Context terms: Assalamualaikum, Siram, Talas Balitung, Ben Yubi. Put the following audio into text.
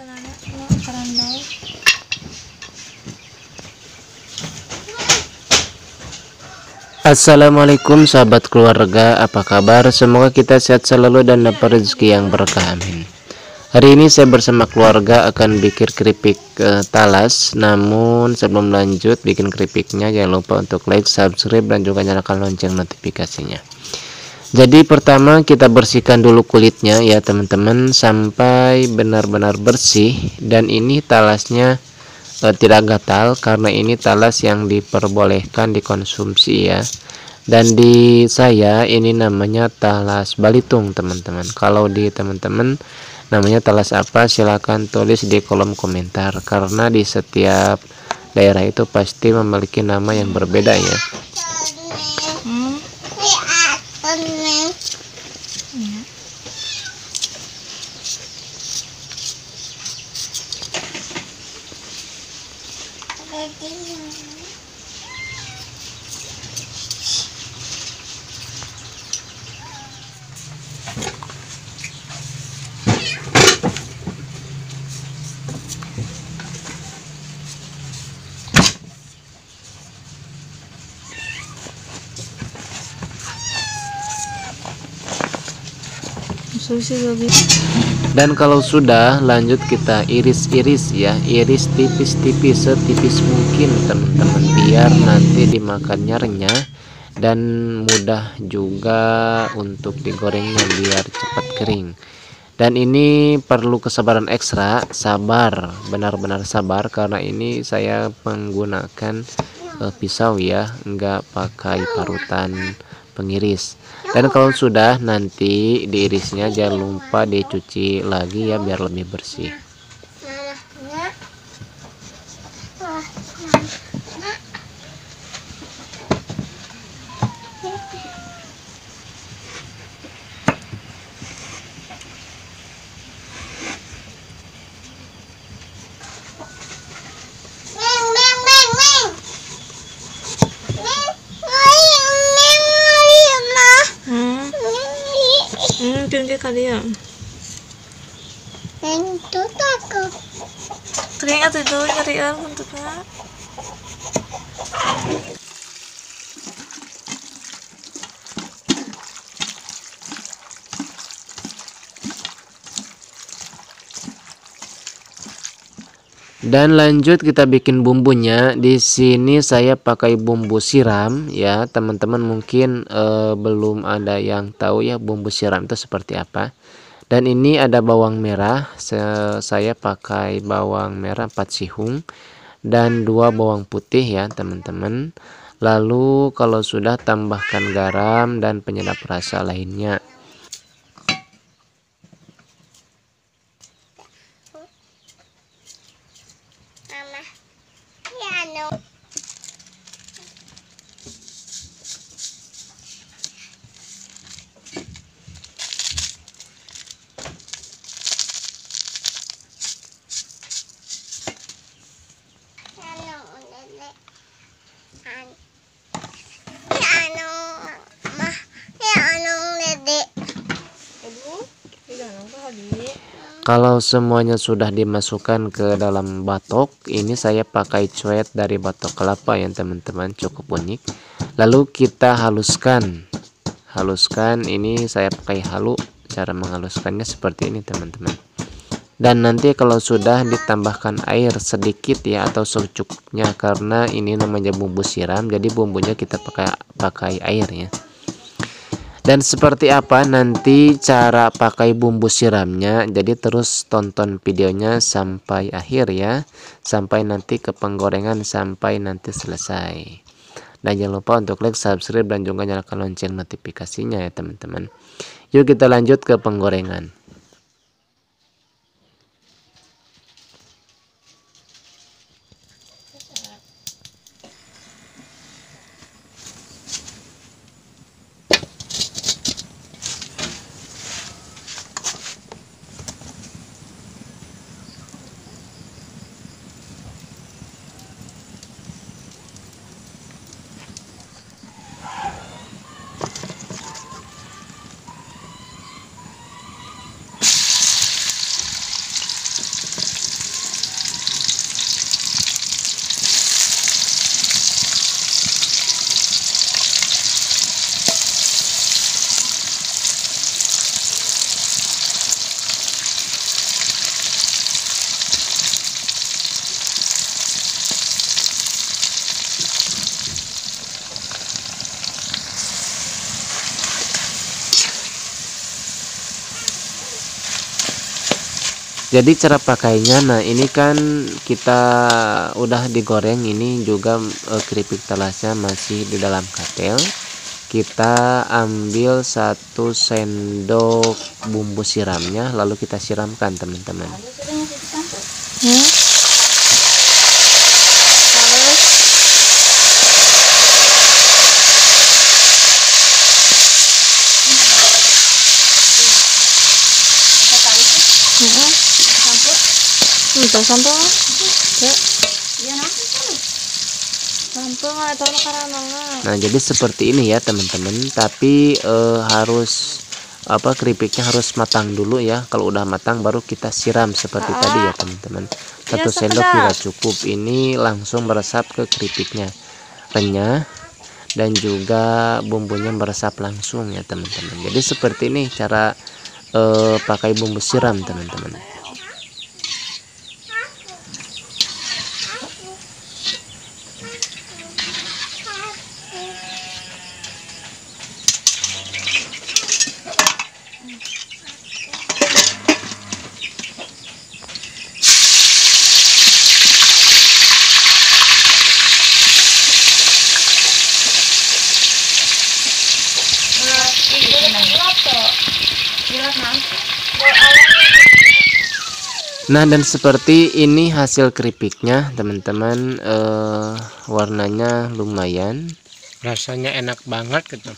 celana mau kerandau. Assalamualaikum sahabat keluarga, apa kabar? Semoga kita sehat selalu dan dapat rezeki yang berkah, amin. Hari ini saya bersama keluarga akan bikin keripik talas. Namun sebelum lanjut bikin keripiknya, jangan lupa untuk like, subscribe dan juga nyalakan lonceng notifikasinya. Jadi pertama kita bersihkan dulu kulitnya ya teman-teman, sampai benar-benar bersih. Dan ini talasnya tidak gatal karena ini talas yang diperbolehkan dikonsumsi ya. Dan di saya ini namanya talas Balitung teman-teman. Kalau di teman-teman namanya talas apa, silahkan tulis di kolom komentar, karena di setiap daerah itu pasti memiliki nama yang berbeda ya. Dan kalau sudah, lanjut kita iris-iris ya, iris tipis-tipis setipis mungkin teman-teman, biar nanti dimakannya renyah dan mudah juga untuk digorengnya biar cepat kering. Dan ini perlu kesabaran ekstra, sabar, benar-benar sabar, karena ini saya menggunakan pisau ya, enggak pakai parutan pengiris. Dan kalau sudah, nanti diirisnya jangan lupa dicuci lagi ya biar lebih bersih. Kalian itu aku kering atau itu nyari air bentuknya. Dan lanjut kita bikin bumbunya. Di sini saya pakai bumbu siram ya teman-teman, mungkin belum ada yang tahu ya bumbu siram itu seperti apa. Dan ini ada bawang merah, saya pakai bawang merah 4 sihung dan 2 bawang putih ya teman-teman. Lalu kalau sudah, tambahkan garam dan penyedap rasa lainnya. Kalau semuanya sudah dimasukkan ke dalam batok, ini saya pakai cuet dari batok kelapa ya teman-teman, cukup unik. Lalu kita haluskan, haluskan, ini saya pakai halu. Cara menghaluskannya seperti ini teman-teman. Dan nanti kalau sudah, ditambahkan air sedikit ya atau secukupnya, karena ini namanya bumbu siram, jadi bumbunya kita pakai air ya. Dan seperti apa nanti cara pakai bumbu siramnya, jadi terus tonton videonya sampai akhir ya, sampai nanti ke penggorengan, sampai nanti selesai. Dan jangan lupa untuk like, subscribe dan juga nyalakan lonceng notifikasinya ya teman-teman. Yuk kita lanjut ke penggorengan. Jadi cara pakainya, nah ini kan kita udah digoreng, ini juga keripik talasnya masih di dalam katel. Kita ambil 1 sendok bumbu siramnya, lalu kita siramkan teman-teman. Nah jadi seperti ini ya teman-teman, tapi harus keripiknya harus matang dulu ya. Kalau udah matang baru kita siram seperti tadi ya teman-teman. 1 sendok sudah cukup. Ini langsung meresap ke keripiknya, renyah, dan juga bumbunya meresap langsung ya teman-teman. Jadi seperti ini cara pakai bumbu siram teman-teman. Nah dan seperti ini hasil keripiknya teman-teman, warnanya lumayan, rasanya enak banget gitu.